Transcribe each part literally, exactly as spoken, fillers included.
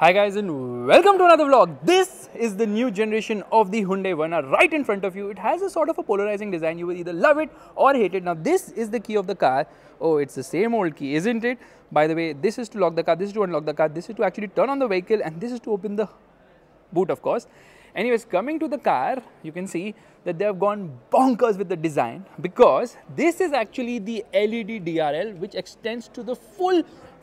Hi guys and welcome to another vlog. This is the new generation of the Hyundai Verna right in front of you. It has a sort of a polarizing design. You will either love it or hate it. Now this is the key of the car. Oh, it's the same old key, isn't it? By the way, this is to lock the car, this is to unlock the car, this is to actually turn on the vehicle, and this is to open the boot, of course. Anyways, coming to the car, you can see that they have gone bonkers with the design because this is actually the L E D D R L which extends to the full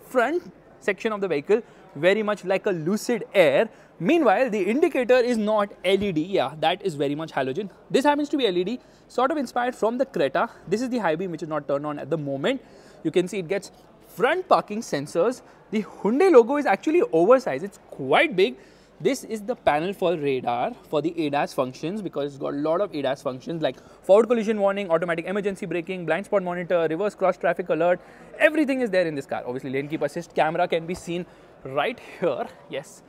front section of the vehicle, very much like a Lucid Air. Meanwhile, the indicator is not L E D. Yeah, that is very much halogen. This happens to be L E D, sort of inspired from the Creta. This is the high beam, which is not turned on at the moment. You can see it gets front parking sensors. The Hyundai logo is actually oversized. It's quite big. This is the panel for radar, for the A D A S functions, because it's got a lot of A D A S functions like forward collision warning, automatic emergency braking, blind spot monitor, reverse cross traffic alert. Everything is there in this car. Obviously, lane keep assist camera can be seen right here. Yes,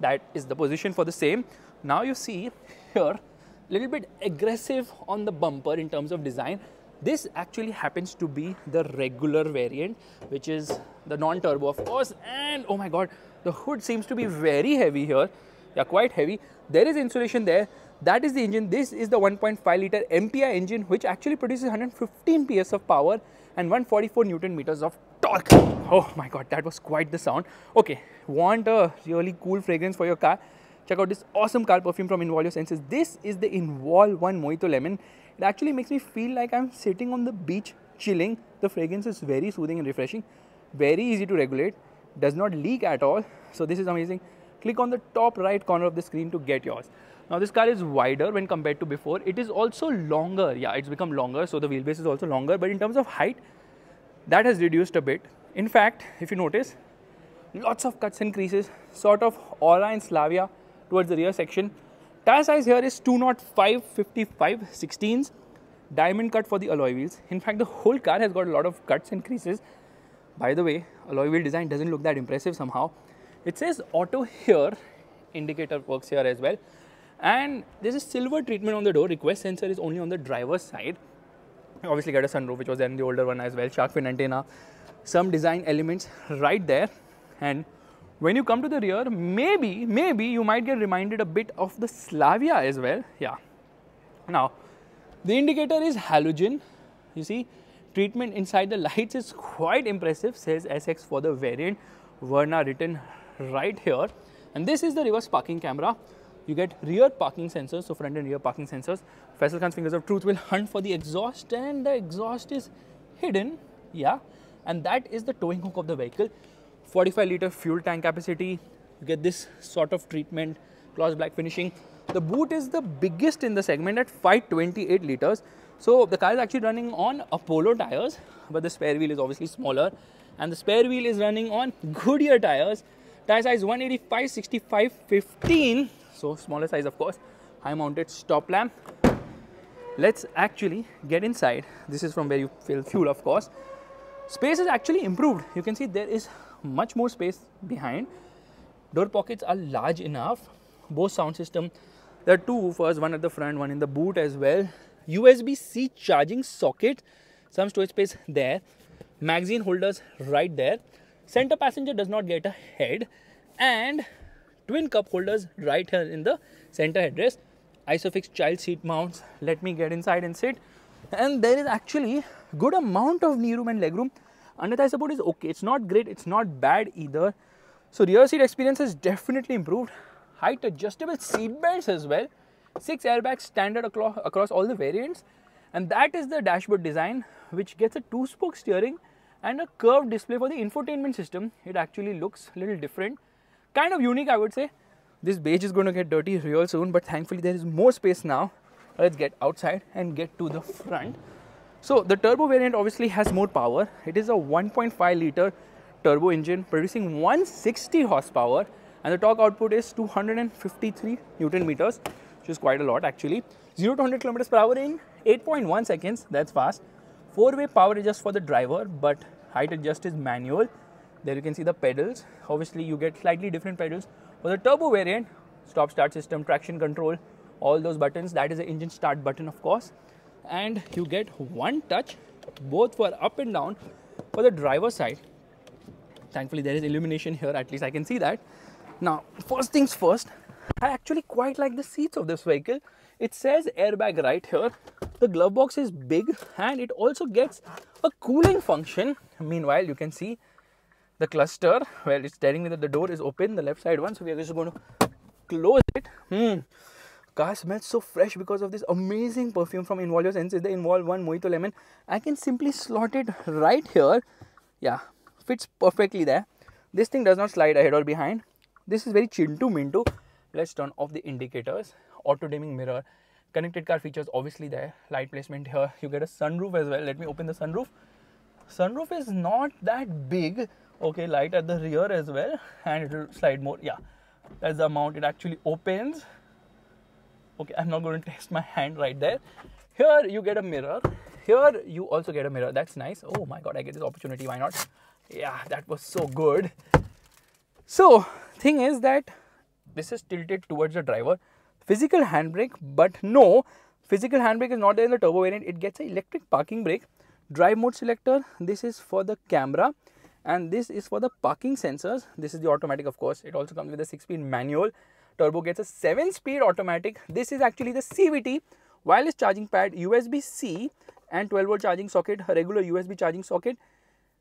that is the position for the same. Now you see here, little bit aggressive on the bumper in terms of design. This actually happens to be the regular variant, which is the non-turbo, of course. And oh my God, the hood seems to be very heavy here. Yeah, quite heavy. There is insulation there. That is the engine. This is the one point five liter M P I engine, which actually produces one hundred fifteen P S of power and one hundred forty-four Newton meters of torque. Oh my God, that was quite the sound. Okay, want a really cool fragrance for your car? Check out this awesome car perfume from Involve Your Senses. This is the Involve One Mojito Lemon. It actually makes me feel like I'm sitting on the beach chilling. The fragrance is very soothing and refreshing. Very easy to regulate. Does not leak at all. So this is amazing. Click on the top right corner of the screen to get yours. Now this car is wider when compared to before. It is also longer. Yeah, it's become longer. So the wheelbase is also longer. But in terms of height, that has reduced a bit. In fact, if you notice, lots of cuts and creases. Sort of Aura and Slavia towards the rear section. Tire size here is two oh five, fifty-five, sixteens. Diamond cut for the alloy wheels. In fact, the whole car has got a lot of cuts and creases. By the way, alloy wheel design doesn't look that impressive somehow. It says auto here, indicator works here as well. And there's a silver treatment on the door. Request sensor is only on the driver's side. You obviously got a sunroof, which was in the older one as well. Shark fin antenna, some design elements right there. And when you come to the rear, maybe, maybe you might get reminded a bit of the Slavia as well. Yeah. Now, the indicator is halogen. You see, treatment inside the lights is quite impressive. Says S X for the variant. Verna written right here. And this is the reverse parking camera. You get rear parking sensors, so front and rear parking sensors. Faisal Khan's fingers of truth will hunt for the exhaust, and the exhaust is hidden. Yeah, and that is the towing hook of the vehicle. forty-five liter fuel tank capacity. You get this sort of treatment, gloss black finishing. The boot is the biggest in the segment at five hundred twenty-eight liters. So the car is actually running on Apollo tires, but the spare wheel is obviously smaller, and the spare wheel is running on Goodyear tires. Tire size one eighty-five, sixty-five, fifteen. So smaller size, of course. High mounted stop lamp. Let's actually get inside. This is from where you fill fuel, of course. Space is actually improved. You can see there is much more space behind. Door pockets are large enough. Bose sound system. There are two woofers, one at the front, one in the boot as well. U S B C charging socket. Some storage space there. Magazine holders right there. Center passenger does not get a head. And twin cup holders right here in the center headrest. Isofix child seat mounts. Let me get inside and sit. And there is actually good amount of knee room and leg room. Under thigh support is okay. It's not great. It's not bad either. So rear seat experience is definitely improved. Height adjustable seat belts as well. Six airbags standard across all the variants. And that is the dashboard design, which gets a two-spoke steering and a curved display for the infotainment system. It actually looks a little different. Kind of unique, I would say. This beige is going to get dirty real soon, but thankfully there is more space now. Let's get outside and get to the front. So the turbo variant obviously has more power. It is a one point five liter turbo engine producing one hundred sixty horsepower, and the torque output is two hundred fifty-three Newton meters, which is quite a lot actually. zero to one hundred kilometers per hour in eight point one seconds. That's fast. Four-way power adjust for the driver, but height adjust is manual. There you can see the pedals. Obviously, you get slightly different pedals for the turbo variant. Stop start system, traction control, all those buttons. That is the engine start button, of course. And you get one touch, both for up and down for the driver's side. Thankfully, there is illumination here. At least I can see that. Now, first things first, I actually quite like the seats of this vehicle. It says airbag right here. The glove box is big and it also gets a cooling function. Meanwhile, you can see the cluster. Well, it's telling me that the door is open, the left side one. So we are just going to close it. Hmm. Car smells so fresh because of this amazing perfume from Involve Your Senses, the Involve One Mojito Lemon. I can simply slot it right here. Yeah, fits perfectly there. This thing does not slide ahead or behind. This is very chintu mintu. Let's turn off the indicators. Auto dimming mirror. Connected car features obviously there. Light placement here. You get a sunroof as well. Let me open the sunroof. Sunroof is not that big. Okay, light at the rear as well. And it will slide more. Yeah, that's the amount it actually opens. Okay, I'm not going to test my hand right there. Here you get a mirror. Here you also get a mirror. That's nice. Oh my God, I get this opportunity. Why not? Yeah, that was so good. So, thing is that this is tilted towards the driver. Physical handbrake, but no, physical handbrake is not there in the turbo variant. It gets an electric parking brake. Drive mode selector. This is for the camera. And this is for the parking sensors. This is the automatic, of course. It also comes with a six-speed manual. Turbo gets a seven-speed automatic. This is actually the C V T, wireless charging pad, U S B C and twelve volt charging socket, a regular U S B charging socket.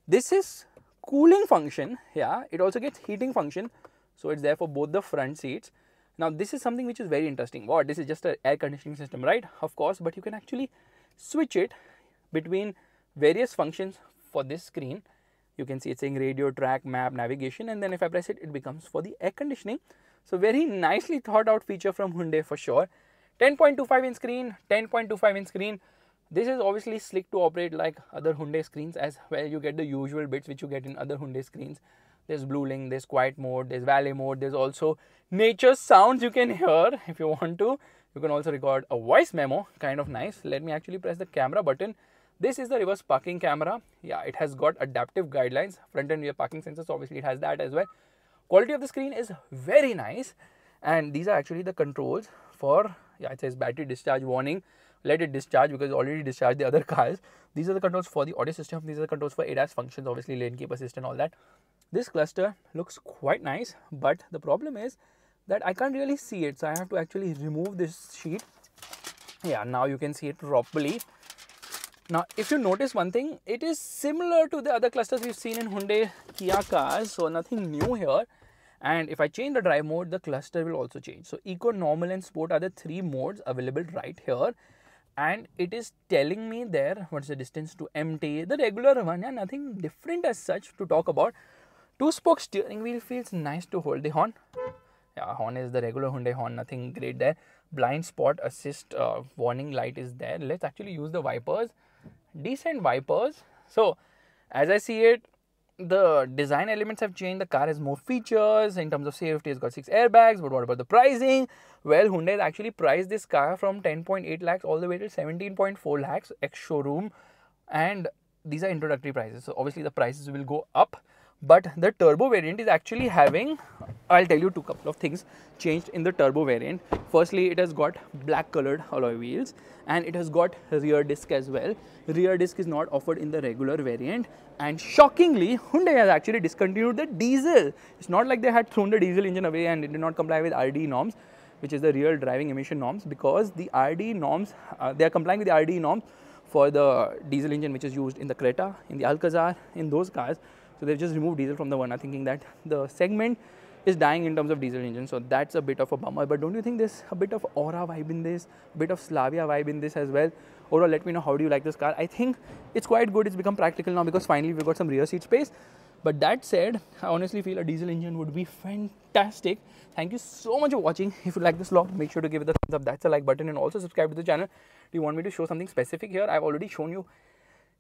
This is cooling function. Yeah, it also gets heating function. So it's there for both the front seats. Now this is something which is very interesting. What? This is just an air conditioning system, right? Of course, but you can actually switch it between various functions for this screen. You can see it's saying radio, track, map, navigation, and then if I press it, it becomes for the air conditioning. So very nicely thought out feature from Hyundai for sure. ten point two five inch screen, ten point two five inch screen. This is obviously slick to operate like other Hyundai screens as well. You get the usual bits which you get in other Hyundai screens. There's Blue Link, there's Quiet Mode, there's Valet Mode, there's also nature sounds you can hear if you want to. You can also record a voice memo, kind of nice. Let me actually press the camera button. This is the reverse parking camera. Yeah, it has got adaptive guidelines, front and rear parking sensors, obviously it has that as well. Quality of the screen is very nice, and these are actually the controls for, yeah, it says battery discharge warning, let it discharge because it already discharged the other cars. These are the controls for the audio system, these are the controls for A D A S functions, obviously lane keep assist and all that. This cluster looks quite nice, but the problem is that I can't really see it, so I have to actually remove this sheet. Yeah, now you can see it properly. Now, if you notice one thing, it is similar to the other clusters we've seen in Hyundai Kia cars, so nothing new here. And if I change the drive mode, the cluster will also change. So Eco, Normal and Sport are the three modes available right here. And it is telling me there what's the distance to empty, the regular one, yeah, nothing different as such to talk about. Two-spoke steering wheel feels nice to hold the horn. Yeah, horn is the regular Hyundai horn, nothing great there. Blind spot assist uh, warning light is there. Let's actually use the wipers. Decent wipers. So, as I see it, the design elements have changed. The car has more features. In terms of safety, it's got six airbags. But what about the pricing? Well, Hyundai has actually priced this car from ten point eight lakhs all the way to seventeen point four lakhs ex-showroom. And these are introductory prices. So, obviously, the prices will go up. But the turbo variant is actually having, I'll tell you two couple of things changed in the turbo variant. Firstly, it has got black colored alloy wheels and it has got rear disc as well. Rear disc is not offered in the regular variant. And shockingly, Hyundai has actually discontinued the diesel. It's not like they had thrown the diesel engine away and it did not comply with R D E norms, which is the real driving emission norms, because the R D E norms, uh, they are complying with the R D E norms for the diesel engine, which is used in the Creta, in the Alcazar, in those cars. So they've just removed diesel from the Verna, thinking that the segment is dying in terms of diesel engine. So that's a bit of a bummer. But don't you think there's a bit of Aura vibe in this, a bit of Slavia vibe in this as well? Aura, let me know, how do you like this car? I think it's quite good. It's become practical now because finally we've got some rear seat space. But that said, I honestly feel a diesel engine would be fantastic. Thank you so much for watching. If you like this vlog, make sure to give it a thumbs up. That's the like button, and also subscribe to the channel. Do you want me to show something specific here? I've already shown you.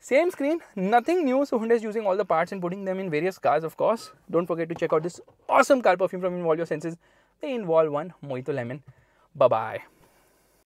Same screen, nothing new. So Hyundai is using all the parts and putting them in various cars, of course. Don't forget to check out this awesome car perfume from Involve Your Senses, the Involve One Mojito Lemon. Bye-bye.